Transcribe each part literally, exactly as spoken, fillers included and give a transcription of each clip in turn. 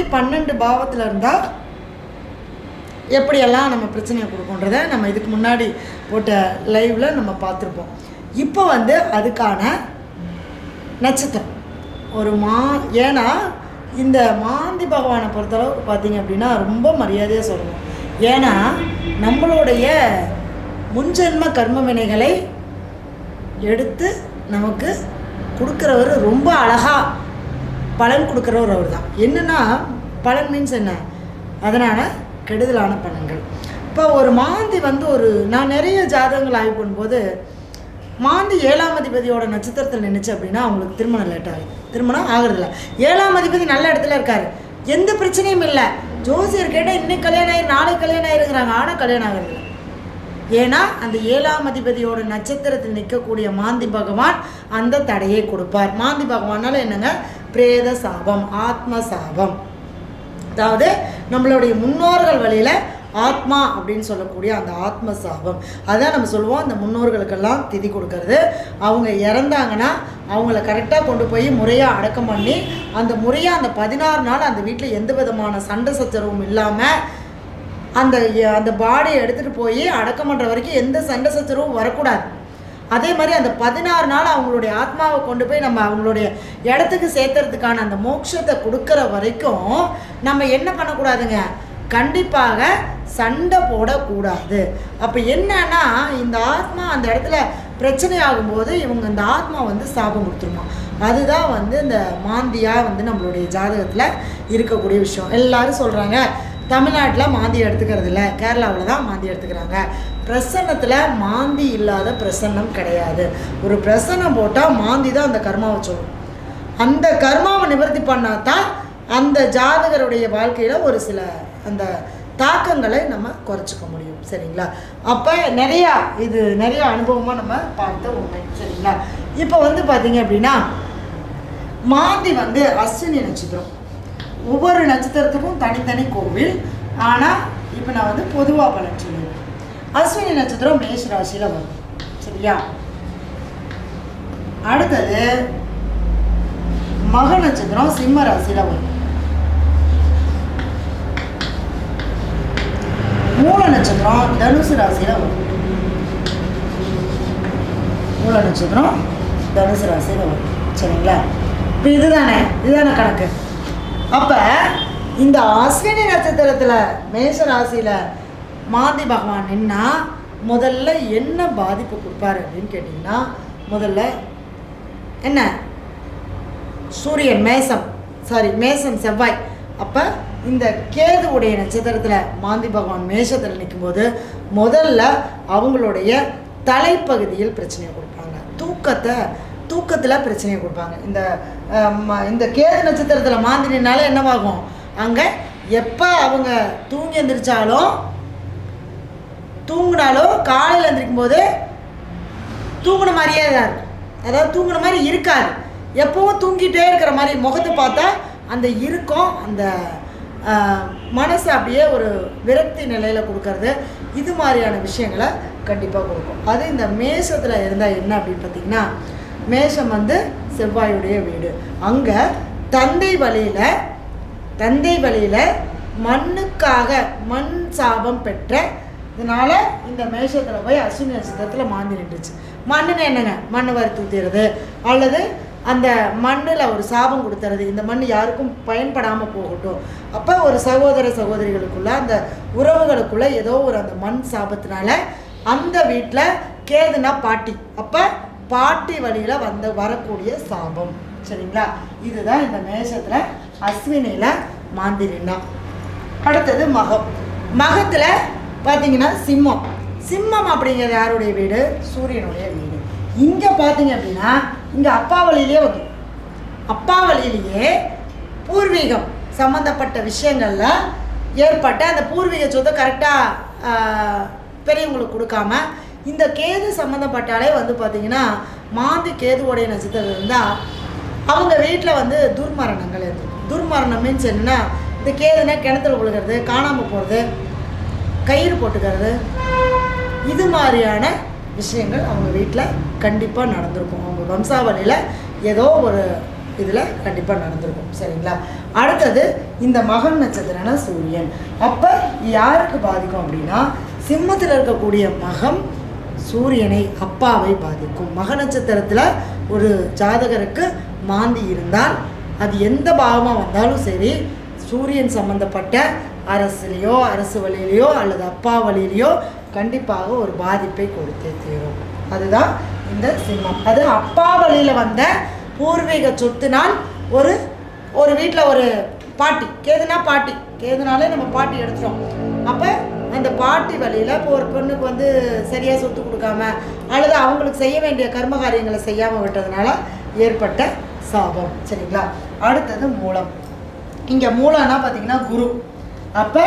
மாதிரி பன்னெண்டு பாவத்தில் இருந்தால் எப்படியெல்லாம் நம்ம பிரச்சனையை கொடுக்குன்றதை நம்ம இதுக்கு முன்னாடி போட்ட லைவில் நம்ம பார்த்துருப்போம். இப்போ வந்து அதுக்கான நட்சத்திரம் ஒரு மா ஏன்னா இந்த மாந்தி பகவானை பொறுத்தளவுக்கு பார்த்திங்க அப்படின்னா ரொம்ப மரியாதையாக சொல்லணும். ஏன்னா நம்மளுடைய முன்ஜென்ம கர்ம வினைகளை எடுத்து நமக்கு கொடுக்குறவர், ரொம்ப அழகாக பலன் கொடுக்குறவர் அவர் தான். என்னென்னா பலன் மீன்ஸ் என்ன, அதனால் கெடுதலான பலன்கள். இப்போ ஒரு மாந்தி வந்து ஒரு நான் நிறைய ஜாதகங்கள் ஆய்வு பண்ணும்போது மாந்தி ஏழாம் அதிபதியோட நட்சத்திரத்தில் நினச்சி அப்படின்னா அவங்களுக்கு திருமணம் லேட் ஆகுது, திருமணம் ஆகுறதில்ல. ஏழாம் அதிபதி நல்ல இடத்துல இருக்கார், எந்த பிரச்சனையும் இல்லை. ஜோசியர் கேட்டால் இன்றைக்கி கல்யாணம் ஆகி நாளைக்கு கல்யாணம் ஆகிருக்கிறாங்க, ஆனால் கல்யாணம் ஆகிறதில்ல. ஏன்னா அந்த ஏழாம் அதிபதியோட நட்சத்திரத்தில் நிற்கக்கூடிய மாந்தி பகவான் அந்த தடையை கொடுப்பார். மாந்தி பகவானால் என்னங்க, பிரேத சாபம், ஆத்ம சாபம். அதாவது நம்மளுடைய முன்னோர்கள் வழியில் ஆத்மா அப்படின்னு சொல்லக்கூடிய அந்த ஆத்ம சாபம், அதான் நம்ம சொல்லுவோம் அந்த முன்னோர்களுக்கெல்லாம் திதி கொடுக்கறது. அவங்க இறந்தாங்கன்னா அவங்கள கரெக்டாக கொண்டு போய் முறையாக அடக்கம் பண்ணி அந்த முறையாக அந்த பதினாறு நாள் அந்த வீட்டில் எந்த விதமான சண்டை சச்சரவும் இல்லாமல் அந்த அந்த பாடியை எடுத்துகிட்டு போய் அடக்கம் பண்ணுற வரைக்கும் எந்த சண்டை சச்சரவும் வரக்கூடாது. அதே மாதிரி அந்த பதினாறு நாள் அவங்களுடைய ஆத்மாவை கொண்டு போய் நம்ம அவங்களுடைய இடத்துக்கு சேர்த்துறதுக்கான அந்த மோட்சத்தை கொடுக்குற வரைக்கும் நம்ம என்ன பண்ணக்கூடாதுங்க, கண்டிப்பாக சண்டை போடக்கூடாது. அப்போ என்னன்னா இந்த ஆத்மா அந்த இடத்துல பிரச்சனை ஆகும்போது இவங்க இந்த ஆத்மா வந்து சாபம் கொடுத்துருமா, அதுதான் வந்து இந்த மாந்தியாக வந்து நம்மளுடைய ஜாதகத்தில் இருக்கக்கூடிய விஷயம். எல்லாரும் சொல்கிறாங்க தமிழ்நாட்டில் மாந்தி எடுத்துக்கிறது இல்லை, கேரளாவில் தான் மாந்தி எடுத்துக்கிறாங்க. பிரசன்னத்தில் மாந்தி இல்லாத பிரசன்னம் கிடையாது. ஒரு பிரசன்னம் போட்டால் மாந்தி தான் அந்த கர்மாவை சொல்லும். அந்த கர்மாவை நிவர்த்தி பண்ணால் தான் அந்த ஜாதகருடைய வாழ்க்கையில் ஒரு சில அந்த தாக்கங்களை நம்ம குறைச்சிக்க முடியும், சரிங்களா? அப்போ நிறையா இது நிறையா அனுபவமாக நம்ம பார்த்த உண்மை, சரிங்களா? இப்போ வந்து பார்த்திங்க அப்படின்னா மாந்தி வந்து அஸ்வினி நட்சத்திரம். ஒவ்வொரு நட்சத்திரத்துக்கும் தனித்தனி கோவில், ஆனால் இப்போ நான் வந்து பொதுவாக பலன் சொல்லுவேன். அஸ்வினி நட்சத்திரம் மேஷ ராசியில் வரும், சரியா? அடுத்தது மக நட்சத்திரம் சிம்ம ராசியில் வரும். மூல நட்சத்திரம் தனுசு ராசியில் வரும். மூல நட்சத்திரம் தனுசு ராசியில் வரும், சரிங்களா? இப்போ இதுதானே இதுதானே கணக்கு. அப்போ இந்த அஸ்வினி நட்சத்திரத்தில் மேஷ ராசியில் மாந்தி பகவான் என்ன முதல்ல என்ன பாதிப்பு கொடுப்பார் அப்படின்னு கேட்டிங்கன்னா, முதல்ல என்ன சூரியன் மேசம் சாரி மேசம் செவ்வாய். அப்போ இந்த கேதுவுடைய நட்சத்திரத்தில் மாந்தி பகவான் மேஷத்தில் நிற்கும்போது முதல்ல அவங்களுடைய தலைப்பகுதியில் பிரச்சனையை கொடுப்பாங்க. தூக்கத்தை தூக்கத்தில் பிரச்சனையை கொடுப்பாங்க. இந்த இந்த கேது நட்சத்திரத்தில் மாந்தினால என்னவாகும், அங்கே எப்போ அவங்க தூங்கி எந்திரிச்சாலும் தூங்கினாலும் காலையில் எழுந்திரிக்கும் போது தூங்கின மாதிரியே தான் இருக்கும். அதாவது தூங்கின மாதிரி இருக்காது, எப்பவும் தூங்கிட்டே இருக்கிற மாதிரி முகத்தை பார்த்தா அந்த இருக்கும் அந்த மனசு அப்படியே ஒரு விரக்தி நிலையில் கொடுக்கறது, இது மாதிரியான விஷயங்களை கண்டிப்பாக கொடுக்கும். அது இந்த மேஷத்தில் இருந்தால் என்ன அப்படின்னு பார்த்திங்கன்னா, மேஷம் வந்து செவ்வாயுடைய வீடு. அங்கே தந்தை வழியில் தந்தை வழியில் மண்ணுக்காக மண் சாபம் பெற்ற இதனால் இந்த மேஷத்தில் போய் அஸ்வினி நட்சத்திரத்தில் மாந்தி நின்றுச்சு. மண்ணுன்னு என்னங்க, மண் வரி தூத்திடுறது அல்லது அந்த மண்ணில் ஒரு சாபம் கொடுத்துறது, இந்த மண் யாருக்கும் பயன்படாமல் போகட்டும். அப்போ ஒரு சகோதர சகோதரிகளுக்குள்ள அந்த உறவுகளுக்குள்ளே ஏதோ ஒரு அந்த மண் சாபத்தினால அந்த வீட்டில் கேதுனா பாட்டி, அப்போ பாட்டி வழியில் வந்து வரக்கூடிய சாபம், சரிங்களா? இதுதான் இந்த மேஷத்தில் அஸ்வினியில் மாந்திரினா. அடுத்தது மகம். மகத்தில் பார்த்தீங்கன்னா சிம்மம். சிம்மம் அப்படிங்கிறது யாருடைய வீடு, சூரியனுடைய வீடு. இங்கே பார்த்தீங்க அப்படின்னா இங்கே அப்பா வழியிலே வந்து அப்பா வழியிலேயே பூர்வீகம் சம்மந்தப்பட்ட விஷயங்களில் ஏற்பட்ட அந்த பூர்வீக சொத்தை கரெக்டாக பெரியவங்களுக்கு கொடுக்காம இந்த கேது சம்மந்தப்பட்டாலே வந்து பார்த்திங்கன்னா மாந்தி கேதுவோடைய நட்சத்திரம் இருந்தால் அவங்க வீட்டில் வந்து துர்மரணங்கள் இருந்துடும். துர்மரணம் மீன்ஸ் என்னென்னா, இந்த கேதுனா கிணத்துல விழுகிறது, காணாமல் போகிறது, கயிறு போட்டுக்கிறது, இது மாதிரியான விஷயங்கள் அவங்க வீட்டில் கண்டிப்பாக நடந்திருக்கும். அவங்க வம்சாவளியில் ஏதோ ஒரு இதில் கண்டிப்பாக நடந்திருக்கும். சரிங்களா? அடுத்தது இந்த மகம் நட்சத்திரம்னா சூரியன். அப்போ யாருக்கு பாதிக்கும் அப்படின்னா, சிம்மத்தில் இருக்கக்கூடிய மகம் சூரியனை, அப்பாவை பாதிக்கும். மக நட்சத்திரத்தில் ஒரு ஜாதகருக்கு மாந்தி இருந்தால் அது எந்த பாவமாக வந்தாலும் சரி, சூரியன் சம்மந்தப்பட்ட அரசுலேயோ அரசு வழியிலையோ அல்லது அப்பா வழியிலையோ கண்டிப்பாக ஒரு பாதிப்பை கொடுத்தே தீரும். அதுதான் இந்த சிம்மம். அது அப்பா வழியில் வந்த பூர்வீக சொத்துனால், ஒரு ஒரு வீட்டில் ஒரு பாட்டி, கேதுனா பாட்டி, கேதுனாலே நம்ம பாட்டி எடுத்துட்டோம். அப்போ அந்த பாட்டி வழியில் இப்போ ஒரு பொண்ணுக்கு வந்து சரியாக சொத்து கொடுக்காம அல்லது அவங்களுக்கு செய்ய வேண்டிய கர்ம காரியங்களை செய்யாமல் விட்டதுனால ஏற்பட்ட சாபம். சரிங்களா? அடுத்தது மூலம். இங்கே மூலம்னா பார்த்தீங்கன்னா குரு. அப்போ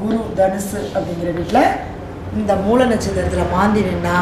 குரு தனுசு அப்படிங்கிற வீட்டில் இந்த மூல நட்சத்திரத்தில் மாந்தி நின்னா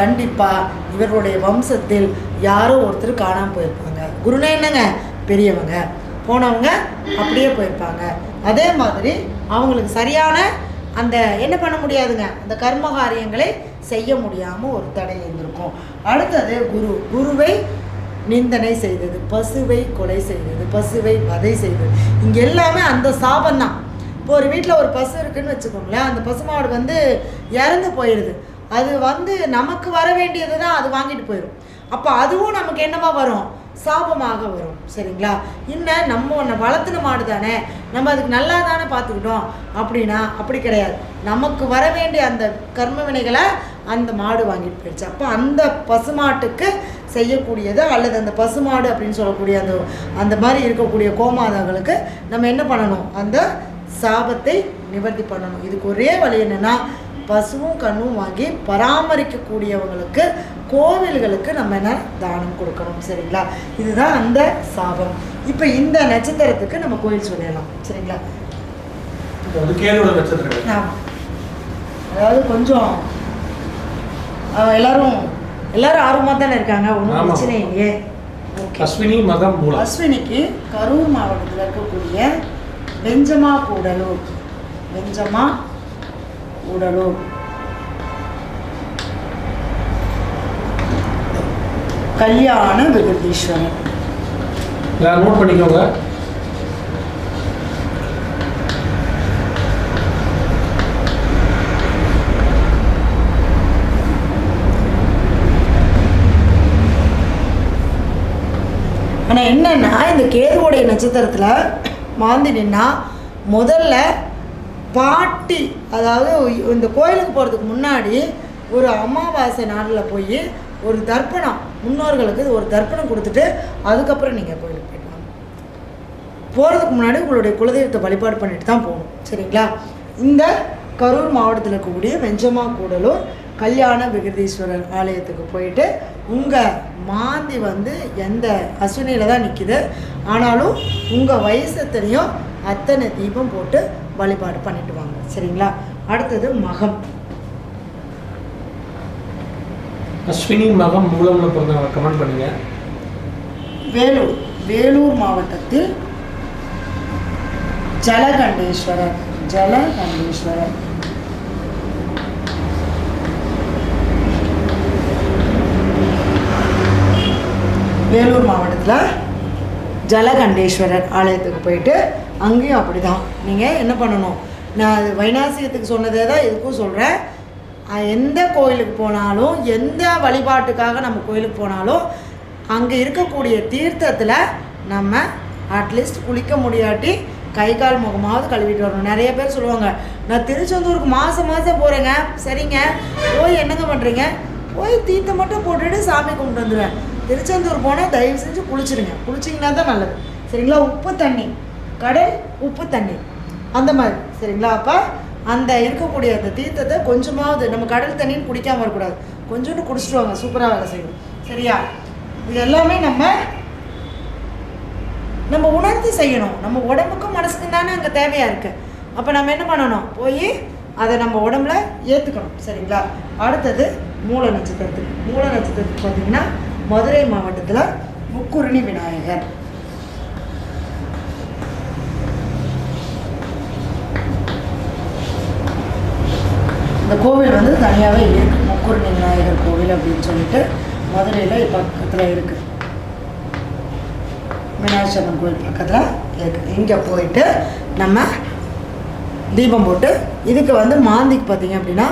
கண்டிப்பாக இவர்களுடைய வம்சத்தில் யாரோ ஒருத்தர் காணாமல் போயிருப்பாங்க. குருனா என்னங்க? பெரியவங்க, போனவங்க அப்படியே போயிருப்பாங்க. அதே மாதிரி அவங்களுக்கு சரியான அந்த என்ன பண்ண முடியாதுங்க, அந்த கர்ம காரியங்களை செய்ய முடியாமல் ஒரு தடை இருந்திருக்கும். அடுத்தது குரு. குருவை நிந்தனை செய்தது, பசுவை கொலை செய்தது, பசுவை வதை செய்தது, இங்கே எல்லாமே அந்த சாபம் தான். இப்போ ஒரு வீட்டில் ஒரு பசு இருக்குதுன்னு வச்சுக்கோங்களேன், அந்த பசுமாடு வந்து இறந்து போயிடுது. அது வந்து நமக்கு வர வேண்டியது தான், அது வாங்கிட்டு போயிடும். அப்போ அதுவும் நமக்கு என்னமா வரும்? சாபமாக வரும். சரிங்களா? இன்னும் நம்ம ஒன்று வளர்த்துன மாடு தானே, நம்ம அதுக்கு நல்லா தானே பார்த்துக்கிட்டோம் அப்படின்னா அப்படி கிடையாது. நமக்கு வர வேண்டிய அந்த கர்ம வினைகளை அந்த மாடு வாங்கிட்டு போயிடுச்சு. அப்போ அந்த பசுமாட்டுக்கு செய்யக்கூடியது அல்லது அந்த பசுமாடு அப்படின்னு சொல்லக்கூடிய அந்த அந்த மாதிரி இருக்கக்கூடிய கோமாதாக்களுக்கு நம்ம என்ன பண்ணணும்? அந்த சாபத்தை நிவர்த்தி பண்ணணும். இதுக்கு ஒரே வழி என்னென்னா, பசுவும் கண்ணும் வாங்கி பராமரிக்கக்கூடியவங்களுக்கு, கோவில்களுக்கு நம்ம என்ன தானம் கொடுக்கணும். சரிங்களா? இதுதான் அந்த சாபம். இப்போ இந்த நட்சத்திரத்துக்கு நம்ம கோயில் சொல்லிடலாம். சரிங்களா? ஆமாம், அதாவது கொஞ்சம் எல்லாரும் எல்லாரும் ஆர்வமாக தானே இருக்காங்க, ஒன்றும் பிரச்சனை இல்லையே. அஸ்வினி மகம் மூலம். அஸ்வினிக்கு கரூர் மாவட்டத்தில் இருக்கக்கூடிய வெஞ்சமா கூடலூர், வெஞ்சமா கூடலூர் கல்யாண விருதீஸ்வரன். எல்லாரும் நோட் பண்ணிக்கோங்க. ஆனால் என்னன்னா, இந்த கேதுவோடைய நட்சத்திரத்தில் மாந்தி நின்னா முதல்ல பாட்டி, அதாவது இந்த கோயிலுக்கு போகிறதுக்கு முன்னாடி ஒரு அமாவாசை நாளில் போய் ஒரு தர்ப்பணம், முன்னோர்களுக்கு ஒரு தர்ப்பணம் கொடுத்துட்டு அதுக்கப்புறம் நீங்கள் கோயிலுக்கு போயிடலாம். போகிறதுக்கு முன்னாடி உங்களுடைய குலதெய்வத்தை வழிபாடு பண்ணிட்டு தான் போகணும். சரிங்களா? இந்த கரூர் மாவட்டத்தில் இருக்கக்கூடிய வெஞ்சமா கூடலூர் கல்யாண விருதீஸ்வரர் ஆலயத்துக்கு போயிட்டு உங்கள் மாந்தி வந்து எந்த அஸ்வினியில் தான் நிற்கிது, ஆனாலும் உங்கள் வயசத்தனையும் அத்தனை தீபம் போட்டு வழிபாடு பண்ணிட்டு வாங்க. சரிங்களா? அடுத்தது மகம். அஸ்வினி மகம் மூலம்னு பிறந்தவங்க கமெண்ட் பண்ணுங்க. வேலூர், வேலூர் மாவட்டத்தில் ஜலகண்டேஸ்வரர், ஜலகண்டேஸ்வரர் வேலூர் மாவட்டத்தில் ஜலகண்டேஸ்வரர் ஆலயத்துக்கு போயிட்டு அங்கேயும் அப்படி தான் நீங்கள் என்ன பண்ணணும். நான் வைநாசிகத்துக்கு சொன்னதே தான் இதுக்கும் சொல்கிறேன். எந்த கோயிலுக்கு போனாலும், எந்த வழிபாட்டுக்காக நம்ம கோயிலுக்கு போனாலும் அங்கே இருக்கக்கூடிய தீர்த்தத்தில் நம்ம அட்லீஸ்ட் குளிக்க முடியாட்டி கை கால் முகமாவது கழுவிட்டு வரணும். நிறைய பேர் சொல்லுவாங்க, நான் திருச்செந்தூருக்கு மாதம் மாதம் போகிறேங்க. சரிங்க, போய் என்னங்க பண்ணுறீங்க? போய் தீர்த்தம் மட்டும் போட்டுட்டு சாமி கும்பிட்டு வந்துடுவேன். திருச்செந்தூர் போனால் தயவு செஞ்சு குளிச்சுடுங்க. குளிச்சிங்கன்னா தான் நல்லது. சரிங்களா? உப்பு தண்ணி, கடல் உப்பு தண்ணி, அந்த மாதிரி. சரிங்களா? அப்போ அந்த இருக்கக்கூடிய அந்த தீர்த்தத்தை கொஞ்சமாவது, நம்ம கடல் தண்ணின்னு குடிக்காமல் இருக்கக்கூடாது, கொஞ்சோண்டு குடிச்சிட்டு வாங்க, சூப்பராக வேலை செய்யணும். சரியா? இது எல்லாமே நம்ம நம்ம உணர்ந்து செய்யணும். நம்ம உடம்புக்கும் மனசுக்கும் தானே அங்கே தேவையாக இருக்குது. அப்போ நம்ம என்ன பண்ணணும்? போய் அதை நம்ம உடம்புல ஏற்றுக்கணும். சரிங்களா? அடுத்தது மூல நட்சத்திரத்துக்கு. மூல நட்சத்திரத்துக்கு பார்த்திங்கன்னா மதுரை மாவட்டத்தில் முக்குருணி விநாயகர். இந்த கோவில் வந்து தனியாகவே இருக்குது, முக்குருணி விநாயகர் கோவில் அப்படின்னு சொல்லிட்டு மதுரையில் பக்கத்தில் இருக்குது. மீனாட்சி அம்மன் கோயில் பக்கத்தில் இருக்குது. இங்கே போயிட்டு நம்ம தீபம் போட்டு, இதுக்கு வந்து மாந்திக்கு பார்த்திங்க அப்படின்னா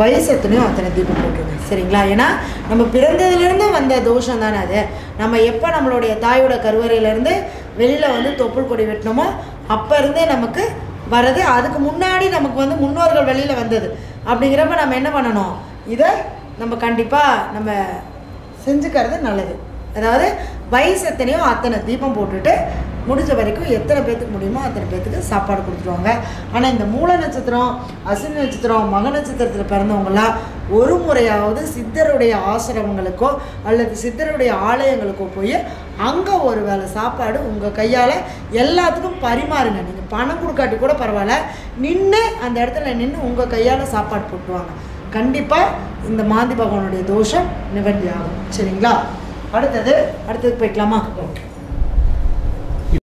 வயசத்துலேயும் அத்தனை தீபம் போட்டுருங்க சரிங்களா. ஏன்னா நம்ம பிறந்ததுலேருந்து வந்த தோஷம் தானே அது. நம்ம எப்போ நம்மளுடைய தாயோட கருவறையிலேருந்து வெளியில் வந்து தொப்புள் கொடி வெட்டினோமோ அப்போ இருந்தே நமக்கு வர்றது. அதுக்கு முன்னாடி நமக்கு வந்து முன்னோர்கள் வெளியில் வந்தது அப்படிங்கிறப்ப நம்ம என்ன பண்ணணும், இதை நம்ம கண்டிப்பாக நம்ம செஞ்சுக்கிறது நல்லது. அதாவது வயசு எத்தனையோ அத்தனை தீபம் போட்டுட்டு முடிஞ்ச வரைக்கும் எத்தனை பேர்த்துக்கு முடியுமோ அத்தனை பேர்த்துக்கு சாப்பாடு கொடுத்துருவாங்க. ஆனால் இந்த மூல நட்சத்திரம், அஸ்வினி நட்சத்திரம், மக நட்சத்திரத்தில் பிறந்தவங்களாம் ஒரு முறையாவது சித்தருடைய ஆசிரமங்களுக்கோ அல்லது சித்தருடைய ஆலயங்களுக்கோ போய் அங்கே ஒரு வேளை சாப்பாடு உங்கள் கையால் எல்லாத்துக்கும் பரிமாறுங்க. நீங்கள் பணம் கொடுக்காட்டி கூட பரவாயில்ல, நின்று அந்த இடத்துல நின்று உங்கள் கையால் சாப்பாடு போட்டுருவாங்க. கண்டிப்பாக இந்த மாந்தி பகவானுடைய தோஷம் நிவர்த்தி ஆகும் சரிங்களா. அடுத்தது அடுத்தது போய்க்கலாமா? ஓகே.